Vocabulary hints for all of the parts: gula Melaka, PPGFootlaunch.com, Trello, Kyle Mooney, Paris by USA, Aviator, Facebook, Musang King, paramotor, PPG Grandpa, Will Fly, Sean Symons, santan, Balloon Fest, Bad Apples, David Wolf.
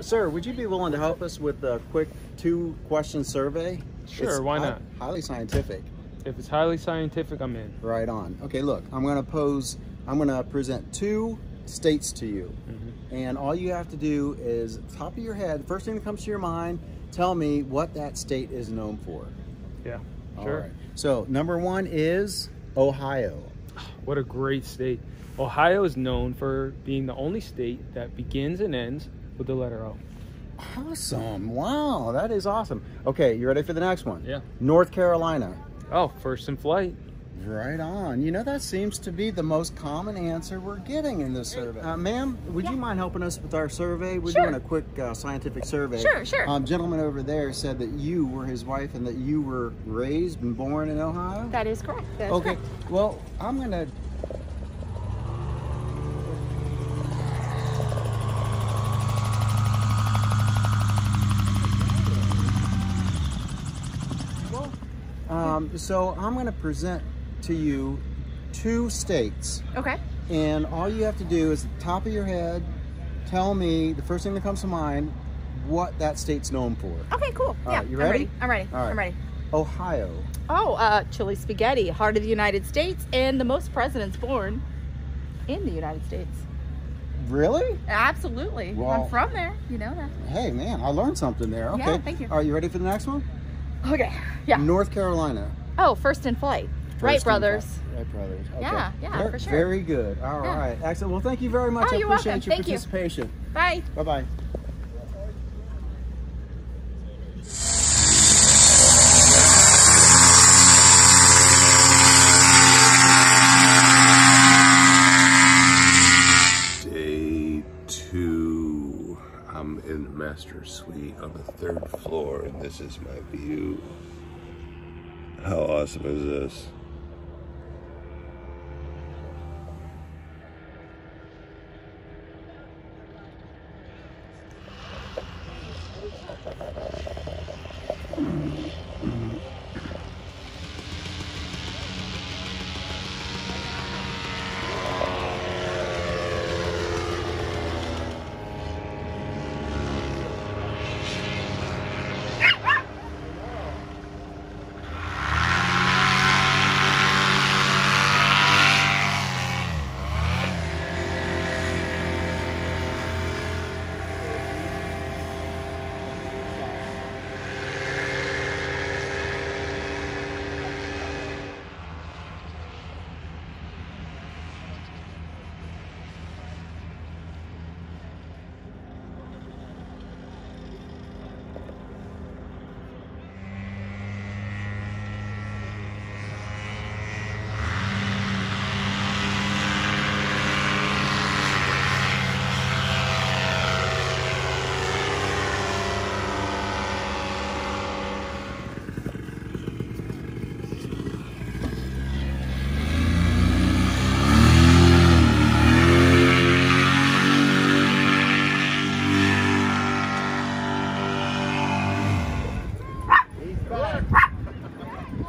Sir, would you be willing to help us with a quick 2-question survey? Sure, it's why not? Highly scientific. If it's highly scientific, I'm in. Right on. Okay, look, I'm gonna present 2 states to you. Mm-hmm. And all you have to do is, top of your head, first thing that comes to your mind, tell me what that state is known for. Yeah, sure. All right. So number 1 is Ohio. What a great state. Ohio is known for being the only state that begins and ends with the letter O. Awesome. Wow, that is awesome. Okay, you ready for the next one? Yeah. North Carolina. Oh, first in flight. Right on. You know, that seems to be the most common answer we're getting in this survey. Ma'am, would you mind helping us with our survey? We're doing a quick scientific survey. Sure, sure. Gentleman over there said that you were his wife and that you were raised and born in Ohio? That is correct. That is correct. Well, I'm going to... So I'm going to present to you 2 states. Okay. And all you have to do is, at the top of your head, tell me the first thing that comes to mind what that state's known for. Okay, cool. Yeah. You ready? I'm ready. All right. I'm ready. Ohio. Oh, chili spaghetti, heart of the United States, and the most presidents born in the United States. Really? Absolutely. Well, I'm from there. You know that. Hey, man, I learned something there. Okay. Yeah, thank you. Are you ready for the next one? Okay. Yeah. North Carolina. Oh, first in flight. Wright brothers. Wright brothers. Okay. Yeah, yeah, for sure. Very good. All right. Excellent. Well, thank you very much. Oh, I appreciate your participation. Bye. Bye-bye. Master suite on the 3rd floor, and this is my view. How awesome is this?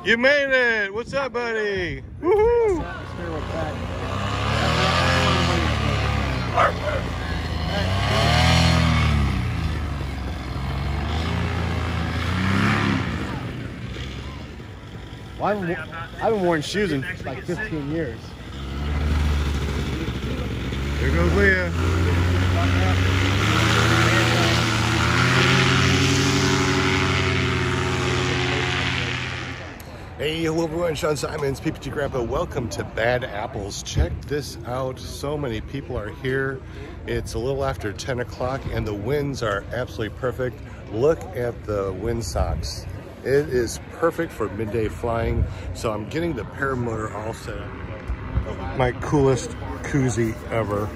You made it! What's up, buddy? Woohoo! Well, I haven't worn shoes in like 15 years. There goes Leah. Hey, hello everyone, Sean Symons, PPG Grandpa. Welcome to Bad Apples. Check this out. So many people are here. It's a little after 10 o'clock and the winds are absolutely perfect. Look at the windsocks. It is perfect for midday flying. So I'm getting the paramotor all set up. My coolest koozie ever.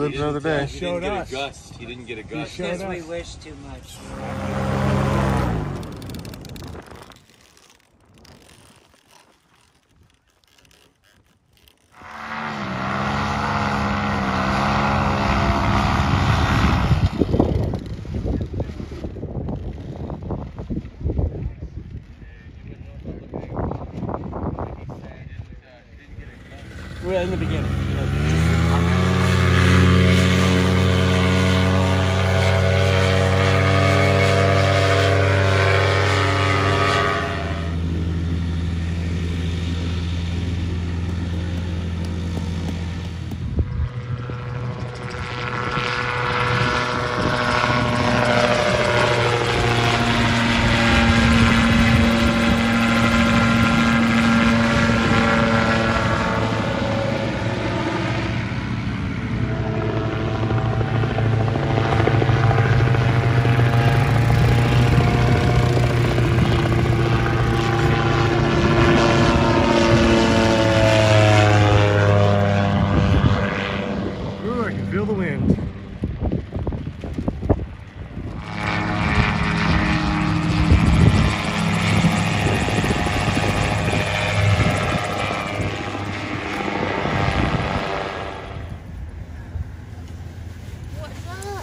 lives another day. He didn't get a gust. He didn't get a gust. Because we wish too much. We're in the beginning.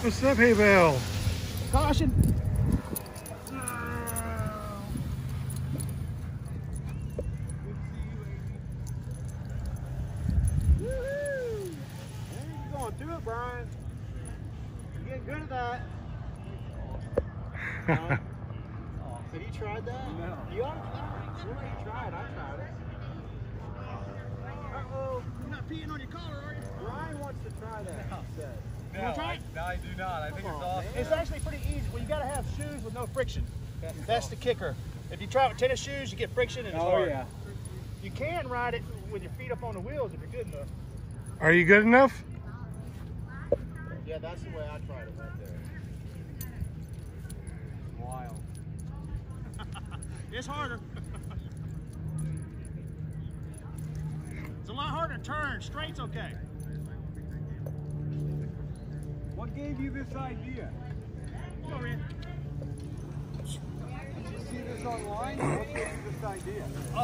What's up, hay bale? Caution! Woohoo! You're going through it, Brian. You're getting good at that. Have you tried that? No. You ought to try it. You tried. I tried it. Uh-oh. You're not peeing on your collar, are you? Brian wants to try that. No. He said. No, I do not. I think it's awesome. It's actually pretty easy. Well, you got to have shoes with no friction. That's the kicker. If you try it with tennis shoes, you get friction and it's hard. Yeah. You can ride it with your feet up on the wheels if you're good enough. Are you good enough? Yeah, that's the way I tried it right there. It's wild. It's harder. It's a lot harder to turn. Straight's okay. What gave you this idea? Come in. Did you see this online? What gave you this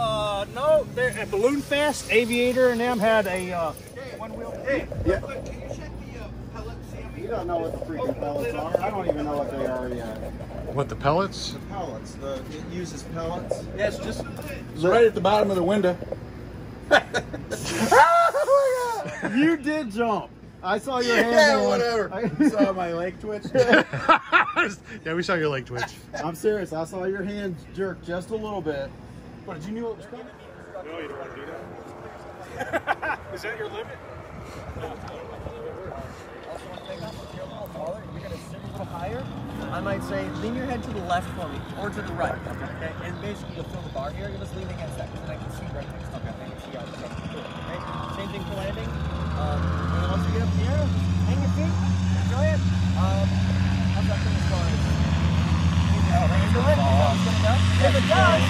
idea? No, at Balloon Fest, Aviator and them had a one-wheel. Hey, yeah. Can you check the pellets? You don't know what the freaking pellets are. I don't even know what they are yet. What, the pellets? The pellets. It uses pellets. Yeah, it's just right at the bottom of the window. Oh my God! You did jump. I saw your hand. Yeah, whatever. I saw my leg twitch. Yeah, we saw your leg twitch. I'm serious. I saw your hand jerk just a little bit. But did you know what was coming? No, you don't want to do that. Is that your limit? Also, when you take off, if you're a little taller, you're going to sit a little higher. I might say, lean your head to the left for me, or to the right. Okay? And basically, you'll feel the bar here. You'll just lean against that, because then I can see right next to that. I can see out the next to it. Okay? Same thing for landing. And once you get up here, hang your feet, enjoy it. I'm not going to start it. If it does,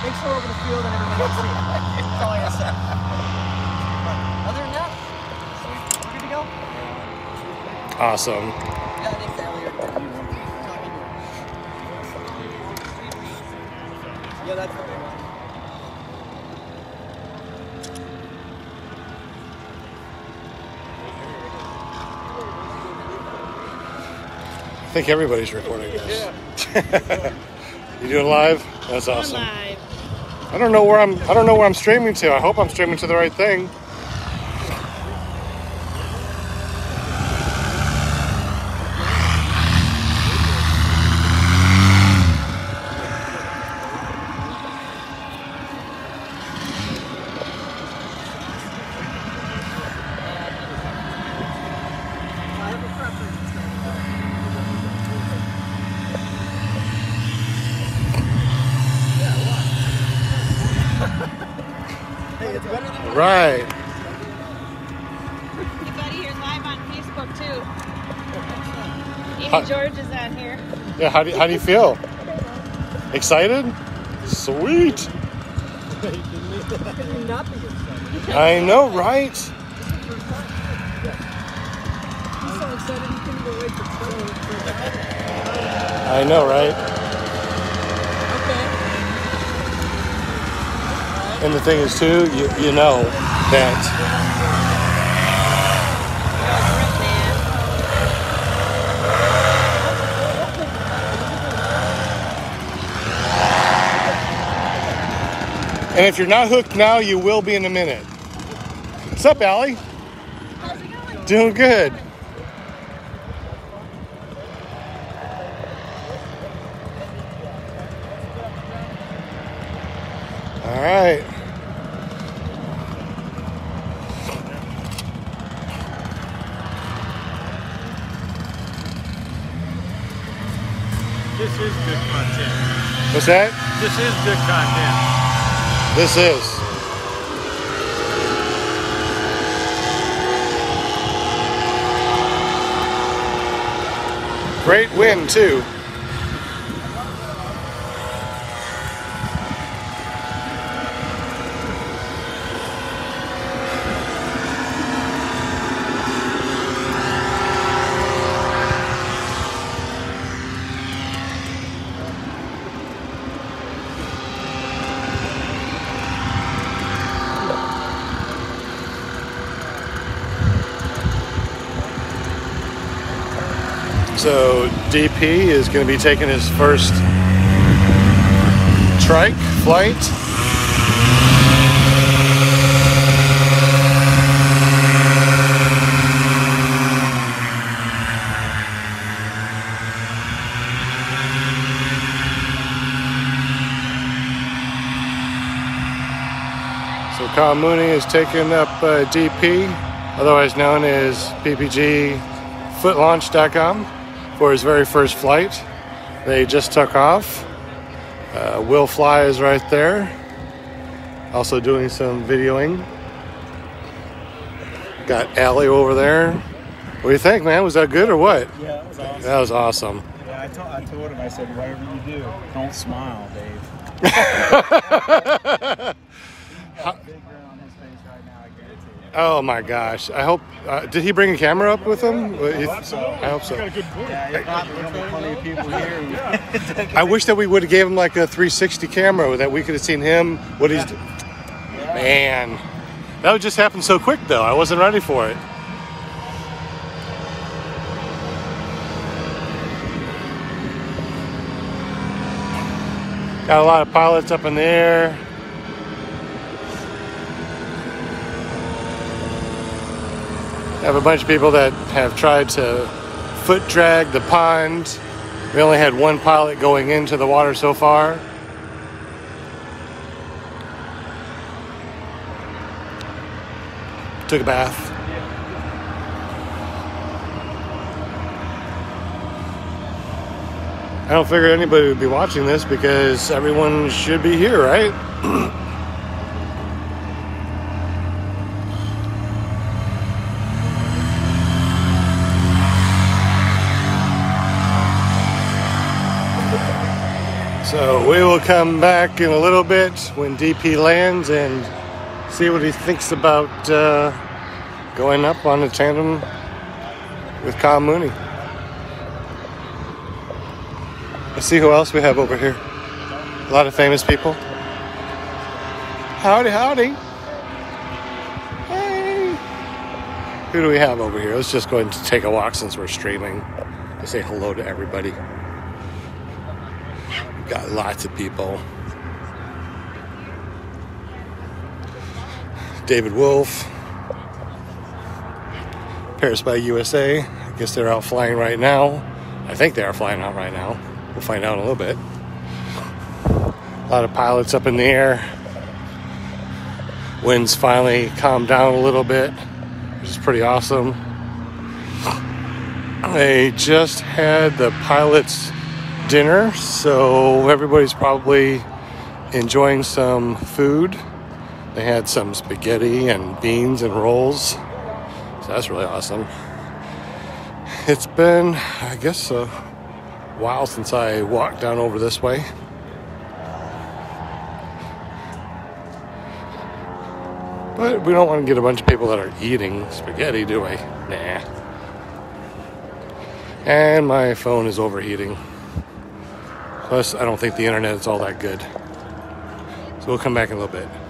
make sure we're going to feel that everybody can see it. That's all I have to say. Other than that, we're good to go. Awesome. Yeah, I think earlier. Yeah, that's what they want. I think everybody's recording this. Yeah. You doing live? That's awesome. I'm live. I don't know where I'm streaming to. I hope I'm streaming to the right thing. Right. Everybody here's live on Facebook too. Even George is out here. Yeah, how do you feel? Excited? Sweet. I know, right? excited you couldn't go wait for Trello. I know, right? Okay. And the thing is, too, you know that. And if you're not hooked now, you will be in a minute. What's up, Allie? How's it going? Doing good. All right. This is good content. What's that? This is good content. This is. Great wind, too. So DP is going to be taking his first trike flight. So Kyle Mooney is taking up DP, otherwise known as PPGFootlaunch.com. for his very first flight. They just took off. Will Fly is right there, also doing some videoing. Got Allie over there. What do you think, man? Was that good or what? Yeah, that was awesome. That was awesome. Yeah, I told him, I said, whatever you do, don't smile, Dave. He's got a big grin on his face right now, I guarantee you. Oh my gosh, I hope. Did he bring a camera up with him? I hope so. I hope so. Got a good point. Yeah, I wish that we would have gave him like a 360 camera that we could have seen him. What he's, yeah. Man, that would just happen so quick though. I wasn't ready for it. Got a lot of pilots up in the air. I have a bunch of people that have tried to foot drag the pond. We only had one pilot going into the water so far. Took a bath. I don't figure anybody would be watching this because everyone should be here, right? So we will come back in a little bit when DP lands and see what he thinks about going up on a tandem with Kyle Mooney. Let's see who else we have over here. A lot of famous people. Howdy, howdy. Hey. Who do we have over here? Let's just go ahead and take a walk since we're streaming. Just say hello to everybody. Got lots of people. David Wolf, Paris by USA. I guess they're out flying right now. I think they are flying out right now. We'll find out in a little bit. A lot of pilots up in the air. Winds finally calmed down a little bit, which is pretty awesome. They just had the pilots' dinner, so everybody's probably enjoying some food. They had some spaghetti and beans and rolls, so that's really awesome. It's been, I guess, a while since I walked down over this way. But we don't want to get a bunch of people that are eating spaghetti, do we? Nah. And my phone is overheating. Plus, I don't think the internet is all that good. So we'll come back in a little bit.